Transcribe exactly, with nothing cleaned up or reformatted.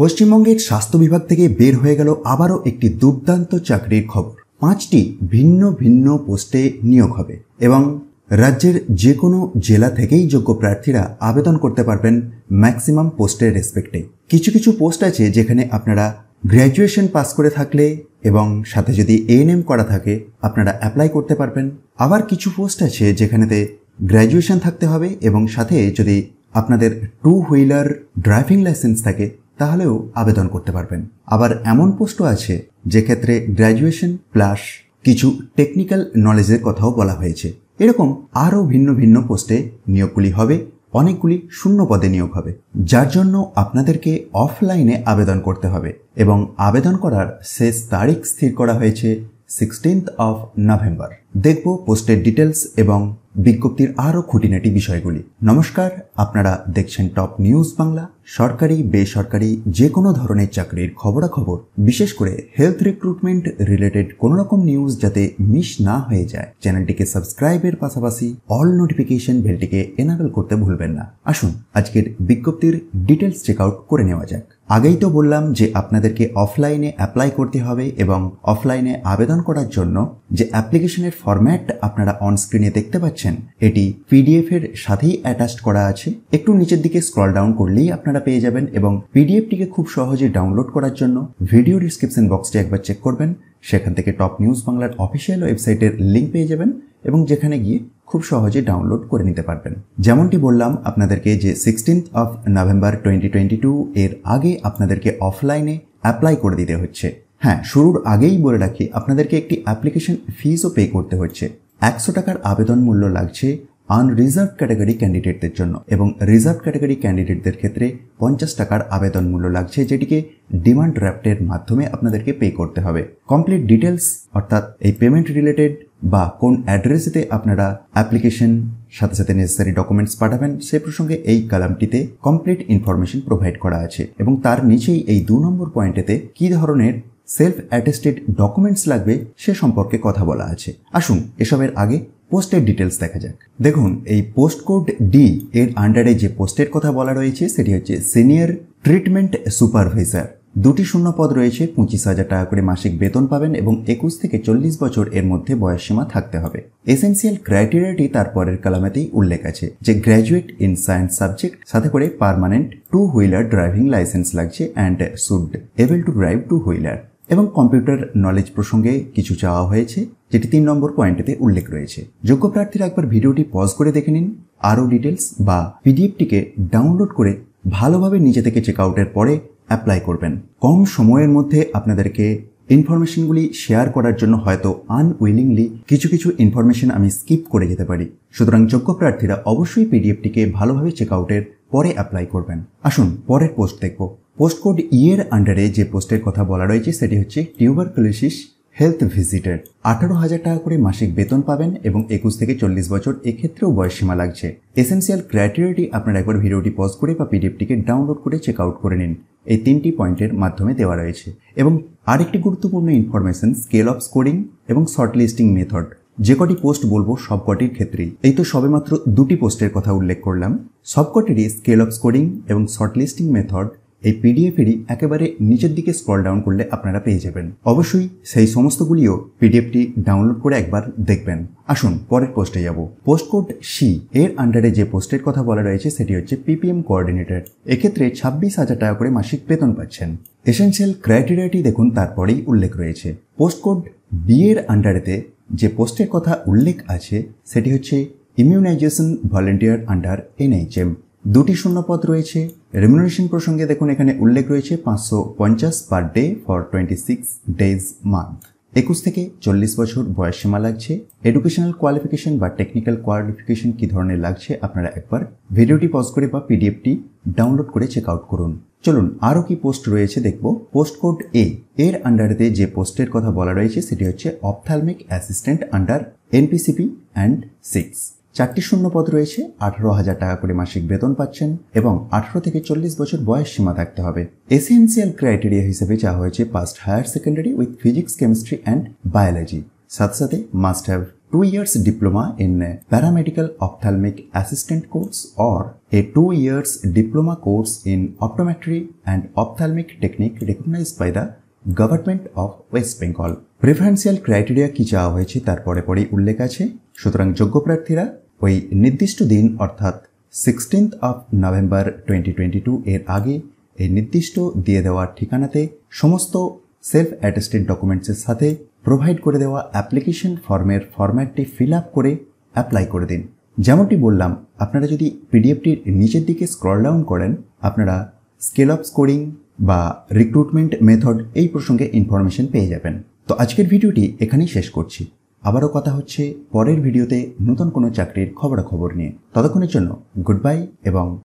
পশ্চিমবঙ্গের স্বাস্থ্য বিভাগ থেকে বের হয়ে গেল আবারও একটি দুর্দান্ত চাকরির খবর। পাঁচটি ভিন্ন ভিন্ন পোস্টে নিয়োগ হবে এবং রাজ্যের যে কোনো জেলা থেকেই যোগ্য প্রার্থীরা আবেদন করতে পারবেন ম্যাক্সিমাম পোস্টের রেসপেক্টে। কিছু কিছু পোস্ট আছে যেখানে আপনারা গ্র্যাজুয়েশন পাস করে থাকলে এবং সাথে যদি এএনএম করা থাকে আপনারা অ্যাপ্লাই করতে পারবেন। আবার কিছু পোস্ট আছে যেখানেতে গ্র্যাজুয়েশন থাকতে হবে এবং সাথে যদি আপনাদের টু হুইলার ড্রাইভিং লাইসেন্স থাকে তাহলেও আবেদন করতে পারবেন। আবার এমন পোস্টও আছে যে ক্ষেত্রে গ্র্যাজুয়েশন প্লাস কিছু টেকনিক্যাল নলেজের কথাও বলা হয়েছে। এরকম আরও ভিন্ন ভিন্ন পোস্টে নিয়োগগুলি হবে, অনেকগুলি শূন্য পদে নিয়োগ হবে, যার জন্য আপনাদেরকে অফলাইনে আবেদন করতে হবে এবং আবেদন করার শেষ তারিখ স্থির করা হয়েছে সিক্সটিন্থ অফ নভেম্বর। দেখব পোস্টের ডিটেলস এবং বিজ্ঞপ্তির আরও খুঁটিনাটি বিষয়গুলি। নমস্কার, আপনারা দেখছেন টপ নিউজ বাংলা। সরকারি বেসরকারি যে কোনো ধরনের চাকরির খবরাখবর, বিশেষ করে হেলথ রিক্রুটমেন্ট রিলেটেড কোনো রকম নিউজ যাতে মিস না হয়ে যায়, চ্যানেলটিকে সাবস্ক্রাইবের পাশাপাশি অল নোটিফিকেশন বেলটিকে এনাবেল করতে ভুলবেন না। আসুন আজকের বিজ্ঞপ্তির ডিটেলস চেক আউট করে নেওয়া যাক। আগেই তো বললাম যে আপনাদেরকে অফলাইনে অ্যাপ্লাই করতে হবে এবং অফলাইনে আবেদন করার জন্য যে অ্যাপ্লিকেশনের ফরম্যাট আপনারা অনস্ক্রিনে দেখতে পাচ্ছেন এটি পিডিএফ এর সাথেই অ্যাটাচড করা আছে। একটু নিচের দিকে স্ক্রল ডাউন করলেই আপনারা পেয়ে যাবেন এবং পিডিএফটিকে খুব সহজে ডাউনলোড করার জন্য ভিডিও ডিসক্রিপশন বক্সটি একবার চেক করবেন। সেখান থেকে টপ নিউজ বাংলার অফিসিয়াল ওয়েবসাইটের লিঙ্ক পেয়ে যাবেন এবং যেখানে গিয়ে খুব সহজে ডাউনলোড করে নিতে পারবেন। যেমনটি বললাম আপনাদেরকে যে sixteenth of November twenty twenty two এর আগে আপনাদেরকে অফলাইনে অ্যাপ্লাই করে দিতে হচ্ছে। হ্যাঁ, শুরুর আগেই বলে রাখি আপনাদেরকে একটি অ্যাপ্লিকেশন ফিজও পে করতে হচ্ছে। একশো টাকার আবেদন মূল্য লাগছে আনরিজার্ভ ক্যাটাগরি ক্যান্ডিডেটদের জন্য এবং রিজার্ভ ক্যাটাগরি ক্যান্ডিডেটদের ক্ষেত্রে পঞ্চাশ টাকার আবেদন মূল্য লাগছে, যেটিকে ডিমান্ড ড্রাফটের মাধ্যমে আপনাদেরকে পে করতে হবে। কমপ্লিট ডিটেলস অর্থাৎ এই পেমেন্ট রিলেটেড বা কোন অ্যাড্রেসেতে আপনারা অ্যাপ্লিকেশন সাথে সাথে নেসেসারি ডকুমেন্টস পাঠাবেন সে প্রসঙ্গে এই কলামটিতে কমপ্লিট ইনফরমেশন প্রোভাইড করা আছে এবং তার নিচেই এই দু নম্বর পয়েন্টেতে কি ধরনের সেলফ অ্যাটেস্টেড ডকুমেন্টস লাগবে সে সম্পর্কে কথা বলা আছে। আসুন এসবের আগে পোস্টের ডিটেলস দেখা যাক। দেখুন, এই পোস্ট কোড ডি এর আন্ডারে যে পোস্টের কথা বলা রয়েছে সেটি হচ্ছে সিনিয়র ট্রিটমেন্ট সুপারভাইজার। দুটি শূন্যপদ রয়েছে, পঁচিশ হাজার টাকা করে মাসিক বেতন পাবেন এবং একুশ থেকে চল্লিশ বছর এর মধ্যে বয়সসীমা থাকতে হবে। এসেন্সিয়াল ক্রাইটেরিয়াটি তারপরের কলামেতেই উল্লেখ আছে যে গ্র্যাজুয়েট ইন সায়েন্স সাবজেক্ট, সাথে করে permanent two wheeler driving licence লাগছে and should able to drive two wheeler, এবং কম্পিউটার নলেজ প্রসঙ্গে কিছু চাওয়া হয়েছে যেটি তিন নম্বর পয়েন্টেতে উল্লেখ রয়েছে। যোগ্য প্রার্থীরা একবার ভিডিওটি পজ করে দেখে নিন। আরও ডিটেলস বা পিডিএফটিকে ডাউনলোড করে ভালোভাবে নিজে থেকে চেক আউটের পরে অ্যাপ্লাই করবেন। কম সময়ের মধ্যে আপনাদেরকে ইনফরমেশনগুলি শেয়ার করার জন্য হয়তো আনউইলিংলি কিছু কিছু ইনফরমেশন আমি স্কিপ করে যেতে পারি, সুতরাং যোগ্য প্রার্থীরা অবশ্যই পিডিএফটিকে ভালোভাবে চেক আউটের পরে অ্যাপ্লাই করবেন। আসুন পরের পোস্ট দেখব। পোস্ট কোড ই এর আন্ডারে যে পোস্টের কথা বলা রয়েছে সেটি হচ্ছে টিউবারকুলোসিস হেলথ ভিজিটার। আঠারো হাজার টাকা করে মাসিক বেতন পাবেন এবং একুশ থেকে চল্লিশ বছর এক্ষেত্রেও বয়সসীমা লাগছে। এসেন্সিয়াল ক্রাইটেরিয়াটি আপনারা একবার ভিডিওটি পজ করে বা পিডিএফটিকে ডাউনলোড করে চেক আউট করে নিন, এই তিনটি পয়েন্টের মাধ্যমে দেওয়া রয়েছে। এবং আরেকটি গুরুত্বপূর্ণ ইনফরমেশন স্কেল অফ স্কোরিং এবং শর্ট লিস্টিং মেথড, যে কটি পোস্ট বলবো সব কটির ক্ষেত্রেই, এই তো সবে মাত্র দুটি পোস্টের কথা উল্লেখ করলাম, সব কটিরই স্কেল অফ স্কোরিং এবং শর্ট লিস্টিং মেথড এই পিডিএফেরই একেবারে নিচের দিকে স্ক্রল ডাউন করলে আপনারা পেয়ে যাবেন। অবশ্যই সেই সমস্তগুলিও পিডিএফটি ডাউনলোড করে একবার দেখবেন। আসুন পরের পোস্টে যাব। পোস্ট কোড সি এর আন্ডারে যে পোস্টের কথা বলা রয়েছে সেটি হচ্ছে পিপিএম কোঅর্ডিনেটর। এক্ষেত্রে ছাব্বিশ হাজার টাকা করে মাসিক বেতন পাচ্ছেন। এসেন্সিয়াল ক্রাইটেরিয়াটি দেখুন তারপরেই উল্লেখ রয়েছে। পোস্ট কোড বি এর আন্ডারেতে যে পোস্টের কথা উল্লেখ আছে সেটি হচ্ছে ইমিউনাইজেশন ভলেন্টিয়ার আন্ডার এনএইচএম। দুটি শূন্যপদ রয়েছে। রেমুনারেশন প্রসঙ্গে দেখুন এখানে উল্লেখ রয়েছে পাঁচশো পঞ্চাশ per day for twenty six days month. একুশ থেকে চল্লিশ বছর বয়সসীমা লাগছে। এডুকেশনাল কোয়ালিফিকেশন বা টেকনিক্যাল কোয়ালিফিকেশন কী ধরনের লাগছে আপনারা একবার ভিডিওটি পজ করে বা পিডিএফটি ডাউনলোড করে চেক আউট করুন। চলুন আরও কি পোস্ট রয়েছে দেখব। পোস্ট কোড এ এর আন্ডারেতে যে পোস্টের কথা বলা রয়েছে সেটি হচ্ছে ophthalmic assistant under NPCP and six. চারটি শূন্যপদ রয়েছে। আঠারো হাজার টাকা করে মাসিক বেতন পাচ্ছেন এবং আঠারো থেকে চল্লিশ বছর বয়স সীমা থাকতে হবে। এসেন্সিয়াল ক্রাইটেরিয়া হিসেবে চাওয়া হয়েছে passed higher secondary with physics, chemistry and biology, সাথে সাথে must have two years diploma in paramedical ophthalmic assistant course और a two years diploma course in optometry and ophthalmic technique recognised by the government of West Bengal. Preferential criteria की चाওয়া হয়েছে তার পরে পরেই উল্লেখ আছে। সুতরাং যোগ্য প্রার্থীরা ওই নির্দিষ্ট দিন অর্থাৎ sixteenth of November twenty twenty two এর আগে এই নির্দিষ্ট দিয়ে দেওয়া ঠিকানাতে সমস্ত সেলফ অ্যাটেস্টেড ডকুমেন্টসের সাথে প্রোভাইড করে দেওয়া অ্যাপ্লিকেশন ফর্মের ফরম্যাটটি ফিল আপ করে অ্যাপ্লাই করে দিন। যেমনটি বললাম আপনারা যদি পিডিএফটির নিচের দিকে স্ক্রল ডাউন করেন আপনারা স্কেল আপ স্কোরিং বা রিক্রুটমেন্ট মেথড এই প্রসঙ্গে ইনফরমেশন পেয়ে যাবেন। তো আজকের ভিডিওটি এখানেই শেষ করছি। আবারও কথা হচ্ছে পরের ভিডিওতে নতুন কোনো চাকরির খবরাখবর নিয়ে। ততক্ষণের জন্য গুড বাই এবং